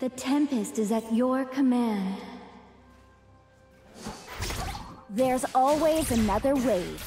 The Tempest is at your command. There's always another wave.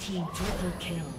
Red team triple kill.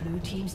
Blue team's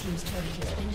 Team's turret has been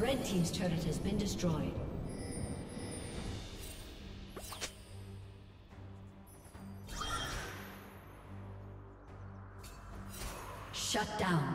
Red team's turret has been destroyed. Team's turret has been destroyed. Shut down.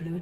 Blue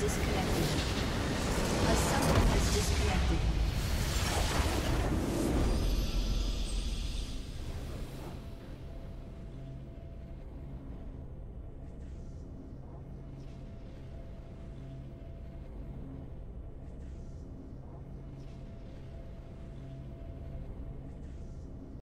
Disconnected.